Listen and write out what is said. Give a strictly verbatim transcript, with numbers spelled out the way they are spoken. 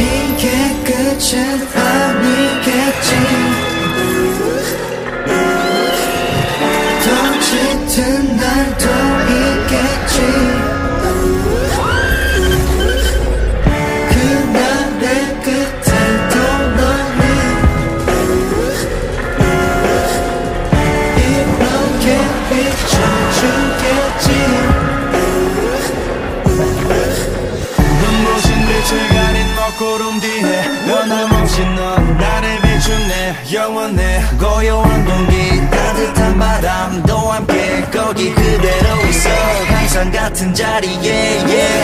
이게 끝은 아니겠지. 더 짙은 날도 있겠지. 그날의 끝에도 너는 이렇게 비춰주겠지. 구름 뒤에 너는 없이 넌 나를 비추네. 영원해 고요한 공기, 따뜻한 바람도 함께 거기 그대로 있어. 항상 같은 자리에 yeah.